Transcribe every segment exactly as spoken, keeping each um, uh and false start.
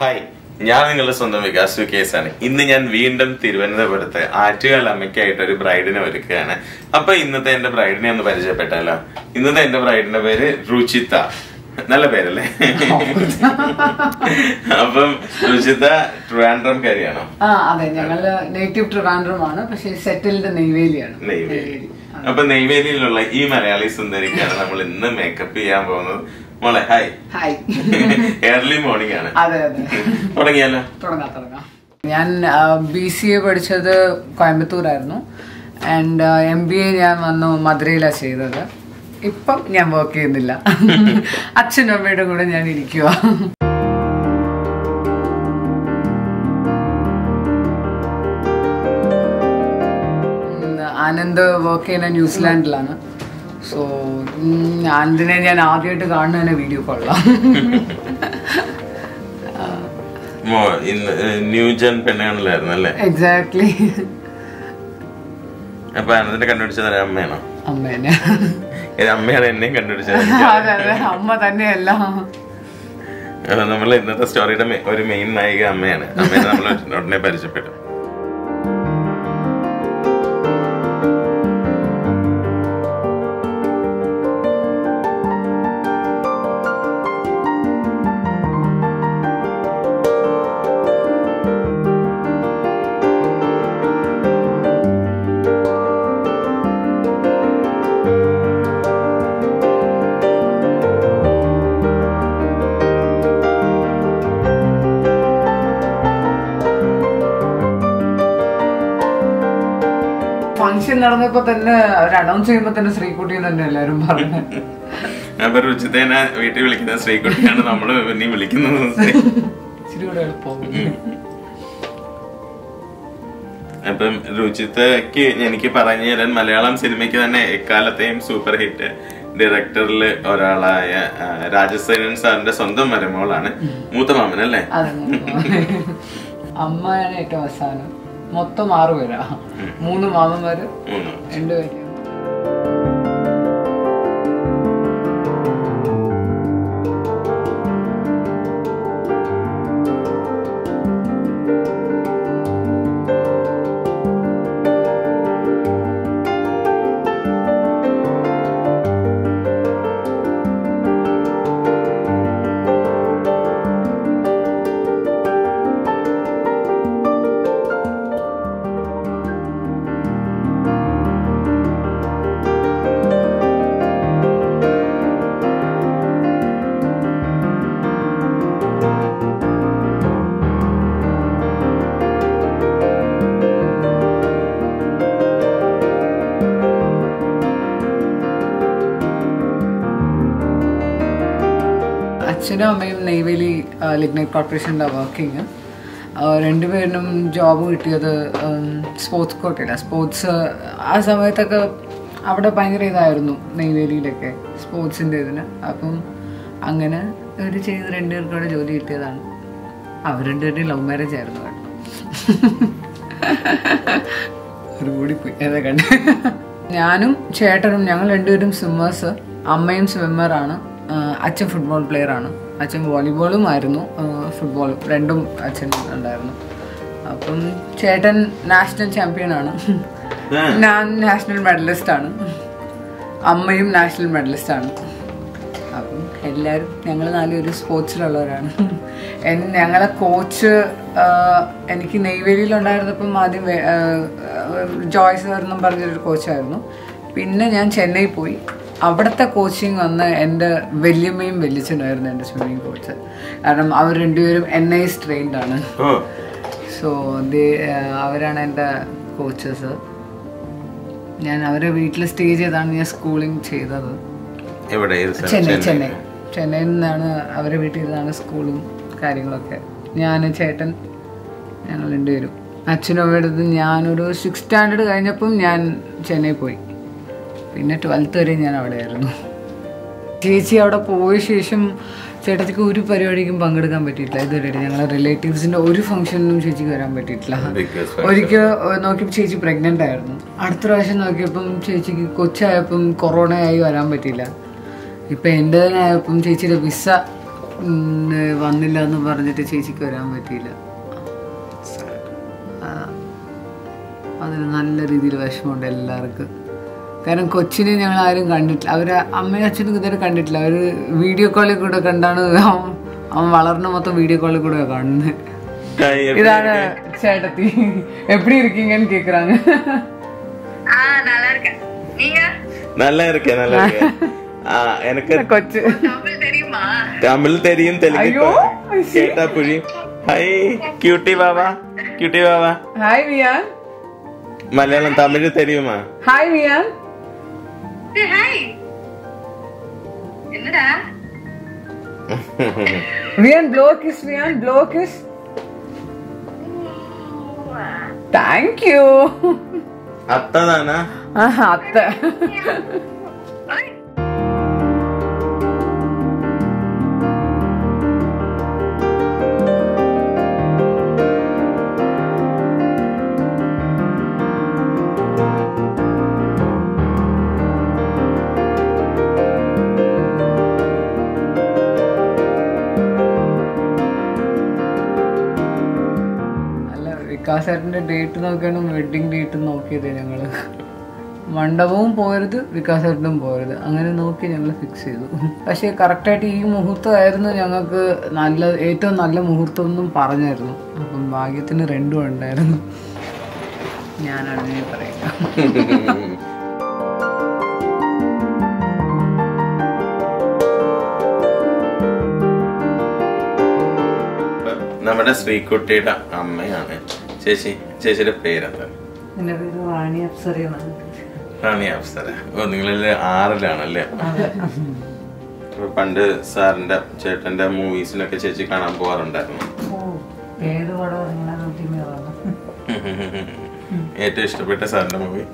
Hi, ഞാൻ നിങ്ങളുടെ സ്വന്തം വികാസ് വികേസ് ആണ്. ഇന്ന് ഞാൻ വീണ്ടും തിരുവനന്തപുരത്ത് ആറ്റുകാൽ അമ്മയ്ക്കായിട്ട് ഒരു ബ്രൈഡിനെ ഒരുക്കുകയാണ്. അപ്പൊ ഇന്നത്തെ എന്റെ ബ്രൈഡിനെ ഒന്ന് പരിചയപ്പെട്ടല്ലോ. ഇന്നത്തെ എന്റെ ബ്രൈഡിന്റെ പേര് രുചിത. നല്ല പേരല്ലേ? അപ്പം രുചിത ട്രിവാൻഡ്രം കാരിയാണോ? അതെ, ഞങ്ങള് നേറ്റീവ് ട്രിവാൻഡ്രം ആണ്, പക്ഷെ സെറ്റിൽഡ് നെയ്വേലിയാണ്. നെയ്വേലി. അപ്പൊ നെയ്വേലിയിലുള്ള ഈ മലയാളി സുന്ദരിക്കാണ് നമ്മൾ ഇന്ന് മേക്കപ്പ് ചെയ്യാൻ പോകുന്നത്. മോളെ ഹായ്. ഹായ്. ഏർലി മോർണിംഗ് ആണ്. അതെ അതെ, തുടങ്ങിയാലോ? തുടങ്ങാം തുടങ്ങാം. ഞാൻ ബി സി എ പഠിച്ചത് കോയമ്പത്തൂരായിരുന്നു. ആൻഡ് എം ബി എ ഞാൻ വന്നു മധുരയിലാണ് ചെയ്തത്. ഇപ്പം ഞാൻ വർക്ക് ചെയ്യുന്നില്ല, അച്ഛനും അമ്മയുടെ കൂടെ ഞാൻ ഇരിക്കുക. ആനന്ദ് വർക്ക് ചെയ്യുന്ന ന്യൂസിലാൻഡിലാണ്. സോ ആനന്ദിനെ ഞാൻ ആദ്യമായിട്ട് കാണുന്ന വീഡിയോ കോളിലാണ്. എക്സാക്ട്ലി. അപ്പൊ ആനന്ദിനെ കണ്ടുപിടിച്ചത് അമ്മയാണോ? അമ്മേനെ. അമ്മയാണ് എന്നെയും കണ്ടുപിടിച്ചത്. അമ്മ തന്നെയല്ല. നമ്മളെ ഇന്നത്തെ സ്റ്റോറിയുടെ ഒരു മെയിൻ നായിക അമ്മയാണ്. അമ്മേനെ നമ്മൾ ഉടനെ പരിചയപ്പെട്ടു. ഫംഗ്ഷൻ നടന്നപ്പോ തന്നെ അവർ അനൗൺസ് ചെയ്യുമ്പോ തന്നെ ശ്രീകുട്ടിയെ തന്നെ എല്ലാരും പറഞ്ഞു. അപ്പൊ രുചിതേന വീട്ടിൽ വിളിക്കുന്ന ശ്രീകുട്ടിയാണ് നമ്മള് പിന്നെ വിളിക്കുന്നത്. അപ്പം രുചിതയ്ക്ക് എനിക്ക് പറഞ്ഞു തരാൻ മലയാളം സിനിമയ്ക്ക് തന്നെ എക്കാലത്തെയും സൂപ്പർ ഹിറ്റ് ഡയറക്ടറിൽ ഒരാളായ രാജസേനൻ സാറിന്റെ സ്വന്തം മരുമകളാണ്. മൂത്ത മാമൻ അല്ലേ? അമ്മയാണ് ഏറ്റവും അവസാനം. മൊത്തം ആറുപേരാ, മൂന്ന് മാമന്മാര് രണ്ടുപേര്. അച്ഛനും അമ്മയും നെയ്വേലി ലിഗ്നൈറ്റ് കോർപ്പറേഷനിലാണ് വർക്കിങ്. രണ്ടുപേരിനും ജോബ് കിട്ടിയത് സ്പോർട്സ് കോട്ടയിലാണ്. സ്പോർട്സ് ആ സമയത്തൊക്കെ അവിടെ ഭയങ്കര ഇതായിരുന്നു നെയ്വേലിയിലൊക്കെ സ്പോർട്സിൻ്റെ ഇതിന്. അപ്പം അങ്ങനെ അവർ ചെയ്ത് രണ്ടുപേർക്കും അവിടെ ജോലി കിട്ടിയതാണ്. അവർ രണ്ടുപേരുടെയും ലവ് മാരേജ് ആയിരുന്നു. കേട്ടോ, ഒരു കൂടിപ്പോയി ഏതാ കണ്ട്. ഞാനും ചേട്ടനും ഞങ്ങൾ രണ്ടുപേരും സ്വിമ്മേഴ്സ്. അമ്മയും സ്വിമ്മറാണ്. അച്ഛൻ ഫുട്ബോൾ പ്ലെയർ ആണ്. അച്ഛൻ വോളിബോളും ആയിരുന്നു ഫുട്ബോളും രണ്ടും അച്ഛൻ ഉണ്ടായിരുന്നു. അപ്പം ചേട്ടൻ നാഷണൽ ചാമ്പ്യൻ ആണ്, ഞാൻ നാഷണൽ മെഡലിസ്റ്റ് ആണ്, അമ്മയും നാഷണൽ മെഡലിസ്റ്റ് ആണ്. അപ്പം എല്ലാവരും ഞങ്ങൾ നാലുപേരും സ്പോർട്സിലുള്ളവരാണ്. ഞങ്ങളെ കോച്ച് എനിക്ക് നെയ്വേലിയിലുണ്ടായിരുന്നപ്പം ആദ്യം ജോയ്സ് എന്നും പറഞ്ഞൊരു കോച്ചായിരുന്നു. പിന്നെ ഞാൻ ചെന്നൈ പോയി. അവിടുത്തെ കോച്ചിങ് വന്ന് എൻ്റെ വല്യമ്മയും വല്യച്ഛനുമായിരുന്നു എൻ്റെ സ്വിമ്മിങ് കോച്ച്. കാരണം അവർ രണ്ടുപേരും എൻ ഐ എസ് ട്രെയിൻഡ് ആണ്. സോ ദേ അവരാണ് എൻ്റെ കോച്ചസ്. ഞാൻ അവരെ വീട്ടിൽ സ്റ്റേ ചെയ്താണ് ഞാൻ സ്കൂളിങ് ചെയ്തത്. ചെന്നൈ ചെന്നൈ ചെന്നൈയിൽ നിന്നാണ് അവരെ വീട്ടിൽ നിന്നാണ് സ്കൂളും കാര്യങ്ങളൊക്കെ. ഞാൻ ചേട്ടൻ ഞങ്ങൾ രണ്ടുപേരും. അച്ഛനും അമ്മയുടെ ഞാനൊരു സിക്സ് സ്റ്റാൻഡേർഡ് കഴിഞ്ഞപ്പം ഞാൻ ചെന്നൈ പോയി. പിന്നെ ട്വൽത്ത് വരെ ഞാൻ അവിടെ ആയിരുന്നു. ചേച്ചി അവിടെ പോയ ശേഷം ചേട്ടത്തിക്ക് ഒരു പരിപാടിക്കും പങ്കെടുക്കാൻ പറ്റിയിട്ടില്ല ഇതുവരെ. ഞങ്ങളെ റിലേറ്റീവ്സിൻ്റെ ഒരു ഫംഗ്ഷനിലും ചേച്ചിക്ക് വരാൻ പറ്റിയിട്ടില്ല. ഒരിക്കൽ നോക്കിയപ്പോൾ ചേച്ചി പ്രഗ്നൻ്റ് ആയിരുന്നു. അടുത്ത പ്രാവശ്യം നോക്കിയപ്പം ചേച്ചിക്ക് കൊച്ചായപ്പം കൊറോണയായി വരാൻ പറ്റിയില്ല. ഇപ്പം എൻ്റെതിനായപ്പം ചേച്ചിയുടെ വിസ വന്നില്ലെന്ന് പറഞ്ഞിട്ട് ചേച്ചിക്ക് വരാൻ പറ്റിയില്ല. അതിന് നല്ല രീതിയിൽ വിഷമമുണ്ട് എല്ലാവർക്കും. കാരണം കൊച്ചിനെ ഞങ്ങൾ ആരും കണ്ടിട്ടില്ല, അവരെ അമ്മയും അച്ഛനും ഇതുവരെ കണ്ടിട്ടില്ല. അവർ വീഡിയോ കോളിൽ കൂടെ കണ്ടാണ് അവൻ വളർന്ന മൊത്തം വീഡിയോ കോളിൽ കൂടെ കാണുന്നത്. ഇതാണ് ചേട്ടത്തി എപ്പി ഇരിക്കീങ്ങന്ന് കേക്കുറാങ്ക. நல்லா இருக்கேன் நல்லா இருக்கேன். எனக்கு கொஞ்சம் தமிழ் தெரியுமா? தமிழ் தெரியும் தெலுங்கு கேட்டா புரியும். ஹாய் கியூட்டி பாபா, கியூட்டி பாபா. ஹாய் வியான். மலையாளம் தமிழ் தெரியுமா? ஹாய் வியான். ஹாய். என்னடா? Viyaan blow kiss, Viaan blow kiss. Thank you. அத்தை தானா? ஆஹா அத்தை. വികാസേട്ടൻ്റെ ഡേറ്റ് നോക്കിയാണ് വെഡ്ഡിങ് ഡേറ്റ് നോക്കിയത്. ഞങ്ങൾ മണ്ഡപവും പോയത് വികാസേട്ടനും പോയത്, അങ്ങനെ നോക്കി ഞങ്ങൾ ഫിക്സ് ചെയ്തു. പക്ഷേ കറക്റ്റായിട്ട് ഈ മുഹൂർത്തമായിരുന്നു ഞങ്ങൾക്ക് നല്ല ഏറ്റവും നല്ല മുഹൂർത്തം എന്നും പറഞ്ഞായിരുന്നു. അപ്പം ഭാഗ്യത്തിന് രണ്ടും ഉണ്ടായിരുന്നു. ഞാനാണെന്ന് പറയാം. നമ്മുടെ ശ്രീകുട്ടിയുടെ അമ്മയാണ് ചേച്ചി. ചേച്ചിയുടെ പേരെന്താണ്? എന്റെ പേര് റാണി അപ്സരയാണ്. റാണി അപ്സര. ഓ, നിങ്ങളെ ആറിലാണല്ലേ? പണ്ട് സാറിന്റെ ചേട്ടന്റെ മൂവീസിലൊക്കെ ചേച്ചി കാണാൻ പോവാറുണ്ടായിരുന്നു. ഏറ്റവും ഇഷ്ടപ്പെട്ട സാറിന്റെ മൂവി?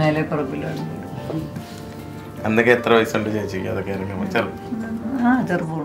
മേലെപ്പറമ്പിലാണ്. അന്നൊക്കെ എത്ര വയസ്സുണ്ട് ചേച്ചിക്ക്? അതൊക്കെ ചെറുപ്പം.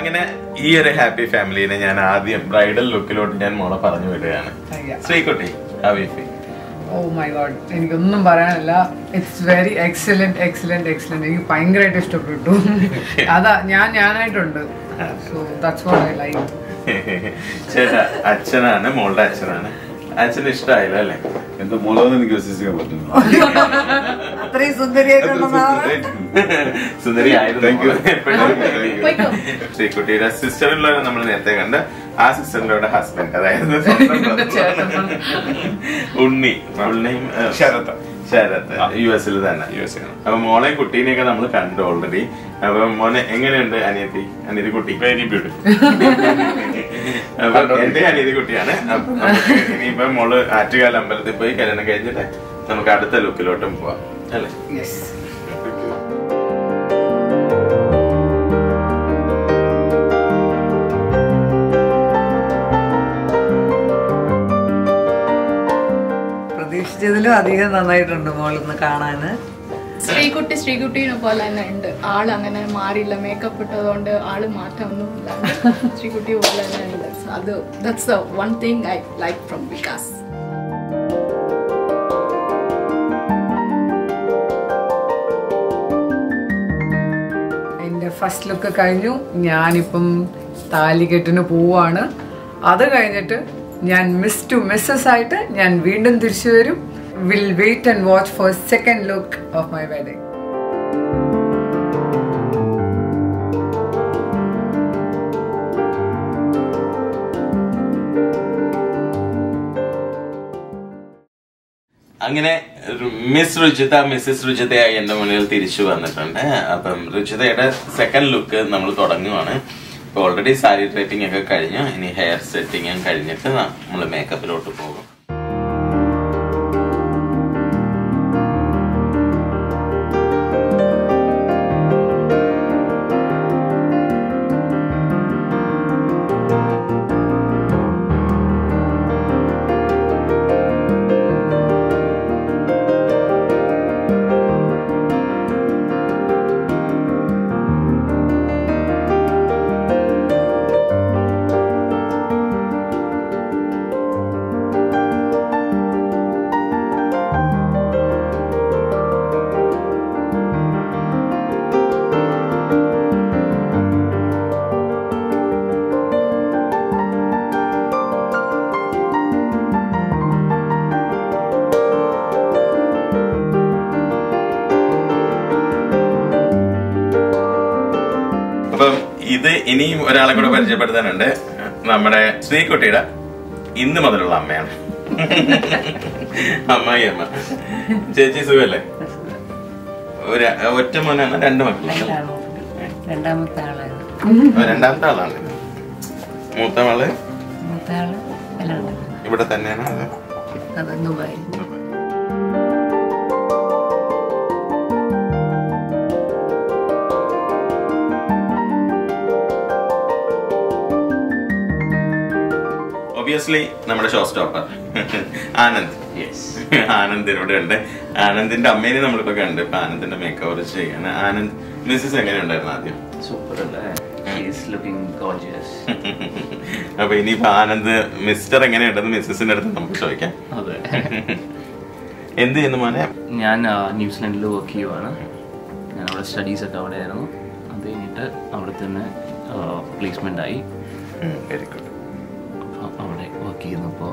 അങ്ങനെ ഈ ഒരു ഹാപ്പി ഫാമിലിനെ ഞാൻ ആദ്യം ബ്രൈഡൽ ലുക്കിലോട്ട് ഞാൻ മോളെ പറഞ്ഞു വിടുകയാണ്. ശ്രീകുട്ടി ഹബീബി, ഓ മൈ ഗോഡ്, എനിക്കൊന്നും പറയാനില്ല. It's very excellent excellent excellent. എനിക്ക് ഭയങ്കരമായിട്ട് ഇഷ്ടപ്പെട്ടു. അതാ ഞാൻ ഞാനായിട്ടുണ്ട്. ചേട്ടാ അച്ഛനാണ്, മോളുടെ അച്ഛനാണ്. അച്ഛന് ഇഷ്ടമായില്ല അല്ലേ? എന്റെ മോളാണ് എനിക്ക് വിശ്വസിക്കാൻ പറ്റുന്നു. ശ്രീകുട്ടിയുടെ സിസ്റ്ററിലൂടെ നമ്മൾ നേരത്തെ കണ്ട് ആ സിസ്റ്ററിലൂടെ ഹസ്ബൻഡ്, അതായത് ഉണ്ണി ഉണ്ണിയും ശരത്ത് ശരത്ത് യു എസിൽ തന്നെ യു എസ്. അപ്പൊ മോളെയും കുട്ടീനെയൊക്കെ നമ്മൾ കണ്ടു ഓൾറെഡി. അപ്പൊ മോനെ എങ്ങനെയുണ്ട് അനിയത്തി? അനിയത്തി കുട്ടി വെരി ബ്യൂട്ടിഫുൾ. അപ്പൊ എന്റെ അനിയത്തി കുട്ടിയാണ്. ഇനിയിപ്പൊ മോള് ആറ്റുകാല അമ്പലത്തിൽ പോയി കല്യാണം കഴിഞ്ഞിട്ട് നമുക്ക് അടുത്ത ലുക്കിലോട്ടും പോവാം അല്ലേ? പ്രതീക്ഷിച്ചതിലും അധികം നന്നായിട്ടുണ്ട് മോളിന്ന് കാണാന്. ശ്രീകുട്ടി ശ്രീകുട്ടീനെ പോലെ തന്നെ ഉണ്ട് ആള്. അങ്ങനെ മാറിയില്ല, മേക്കപ്പ് ഇട്ടതുകൊണ്ട് ആള് മാറ്റമൊന്നും ഇല്ല. ശ്രീകുട്ടി പോലെ തന്നെ ഉണ്ട്. അത് that's the one thing I like from Vikas. എൻ്റെ ഫസ്റ്റ് ലുക്ക് കഴിഞ്ഞു. ഞാനിപ്പം താലികെട്ടിന് പോവാണ്. അത് കഴിഞ്ഞിട്ട് ഞാൻ മിസ് ടു മിസ്സസ് ആയിട്ട് ഞാൻ വീണ്ടും തിരിച്ചു വരും. We'll wait and watch for second look of my wedding. അങ്ങനെ മിസ് രുചിത മിസ്സസ് രുചിതയായി എന്റെ മുന്നിൽ തിരിച്ചു വന്നിട്ടുണ്ട്. അപ്പം രുചിതയുടെ സെക്കൻഡ് ലുക്ക് നമ്മൾ തുടങ്ങുവാണ്. ഇപ്പൊ ഓൾറെഡി സാരി ഡ്രൈപ്പിംഗ് ഒക്കെ കഴിഞ്ഞു, ഇനി ഹെയർ സെറ്റിംഗ് കഴിഞ്ഞിട്ട് നമ്മൾ മേക്കപ്പിലോട്ട് പോകും. ഇത് ഇനിയും ഒരാളെ കൂടെ പരിചയപ്പെടുത്താനുണ്ട്. നമ്മുടെ ശ്രീകുട്ടിയുടെ ഇന്ന് മുതലുള്ള അമ്മയാണ്, അമ്മായി അമ്മ. ചേച്ചി സുഖല്ലേ? ഒരു ഒറ്റ മോനാണ്, രണ്ട് മക്കളാണ്. രണ്ടാമത്തെ ആളാണ്. മൂത്ത മകള് ഇവിടെ തന്നെയാണ്. ഒബിയസ്ലി നമ്മുടെ ഷോ സ്റ്റോപ്പർ ആനന്ദ്. ആനന്ദ് ഇവിടെ ഉണ്ട്. ആനന്ദിന്റെ അമ്മേനെ നമ്മളിപ്പോ കണ്ട്. ഇപ്പൊ ആനന്ദിന്റെ മേക്ക് ഓവർ ചെയ്യാണ്. ആനന്ദ് മിസ്സസ് എങ്ങനെ ഉണ്ടായിരുന്നു ആദ്യം? സൂപ്പർ അല്ലേ? അപ്പൊ ഇനിയിപ്പോ ആനന്ദ് മിസ്റ്റർ എങ്ങനെയുണ്ടെന്ന് മിസ്സസിന്റെ അടുത്ത് നമുക്ക് ചോദിക്കാം. എന്ത് ചെയ്യുന്നു മോനെ? ഞാൻ ന്യൂസിലൻഡിൽ വർക്ക് ചെയ്യുവാണ്. ഞാൻ അവിടെ സ്റ്റഡീസ് ഒക്കെ അവിടെ ആയിരുന്നു. അത് കഴിഞ്ഞിട്ട് അവിടെ തന്നെ പ്ലേസ്മെന്റ് ആയി. Very good. അവിടെ വർക്ക് ചെയ്യുന്നപ്പോൾ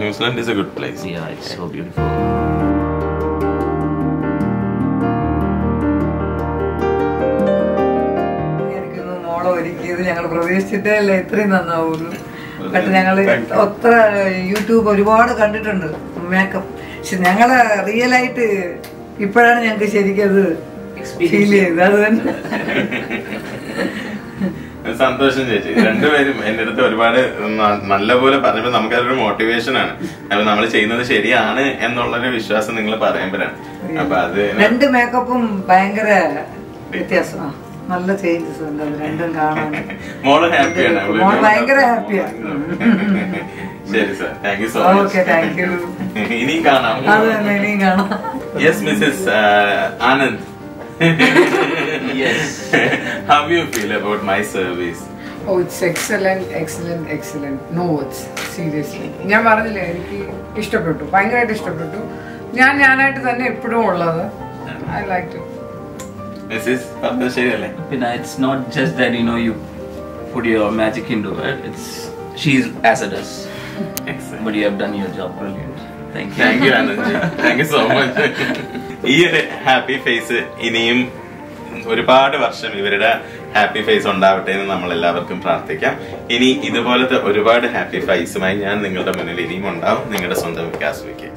New Zealand is a good place. Yeah, it's so beautiful. എനിക്കൊന്നും മോളെ ഒരുക്കിയത് ഞങ്ങൾ പ്രതീക്ഷിച്ചിട്ടേ അല്ല ഇത്രയും നന്നാവുള്ളൂ. പക്ഷെ ഞങ്ങൾ ഒത്ര യൂട്യൂബ് ഒരുപാട് കണ്ടിട്ടുണ്ട് മേക്കപ്പ്. പക്ഷെ ഞങ്ങൾ റിയലായിട്ട് ഇപ്പോഴാണ് ഞങ്ങൾക്ക് ശരിക്കത് ഫീൽ ചെയ്തത്. അത് തന്നെ സന്തോഷം ചേച്ചി. രണ്ടുപേരും എന്റെ അടുത്ത് ഒരുപാട് നല്ലപോലെ പറഞ്ഞപ്പോൾ നമുക്ക് അതൊരു മോട്ടിവേഷൻ ആണ്. അപ്പൊ നമ്മൾ ചെയ്യുന്നത് ശരിയാണ് എന്നുള്ളൊരു വിശ്വാസം നിങ്ങൾ പറയുമ്പോഴാണ്. അപ്പൊ അത് രണ്ട് മേക്കപ്പും ഭയങ്കര വ്യത്യാസമാണ്. നല്ല ചേഞ്ചസ് ഉണ്ട് രണ്ടും കാണാൻ. മോള് ഹാപ്പിയാണ്? മോള് ഭയങ്കര ഹാപ്പിയാണ്. ശരി sir, thank you so much. Thank you. ഇനിയും കാണാം. അത് തന്നെ, ഇനിയും കാണാം. Yes Mrs Anand. Yes. How do you feel about my service? Oh, it's excellent, excellent, excellent. No words, seriously. ഞാൻ പറഞ്ഞില്ലേ എനിക്ക് ഇഷ്ടപ്പെട്ടു, ഭയങ്കരമായിട്ട് ഇഷ്ടപ്പെട്ടു. ഞാൻ ഞാനായിട്ട് തന്നെ എപ്പോഴും ഉള്ളത്. I liked it. This is ശരിയല്ലേ? പിന്നെ it's not just that you know you put your magic into it. It's she's as it is. Excellent. But you have done your job brilliant. Thank you. Thank you, Anandji. Thank you so much. ഈ ഒരു happy face ഇനിയും ഒരുപാട് വർഷം ഇവരുടെ happy face ഉണ്ടാവട്ടെ എന്ന് നമ്മൾ എല്ലാവർക്കും പ്രാർത്ഥിക്കാം. ഇനി ഇതുപോലത്തെ ഒരുപാട് ഹാപ്പി ഫേസുമായി ഞാൻ നിങ്ങളുടെ മുന്നിൽ ഇനിയും ഉണ്ടാവും. നിങ്ങളുടെ സ്വന്തം വികാസ് വയ്ക്കുക.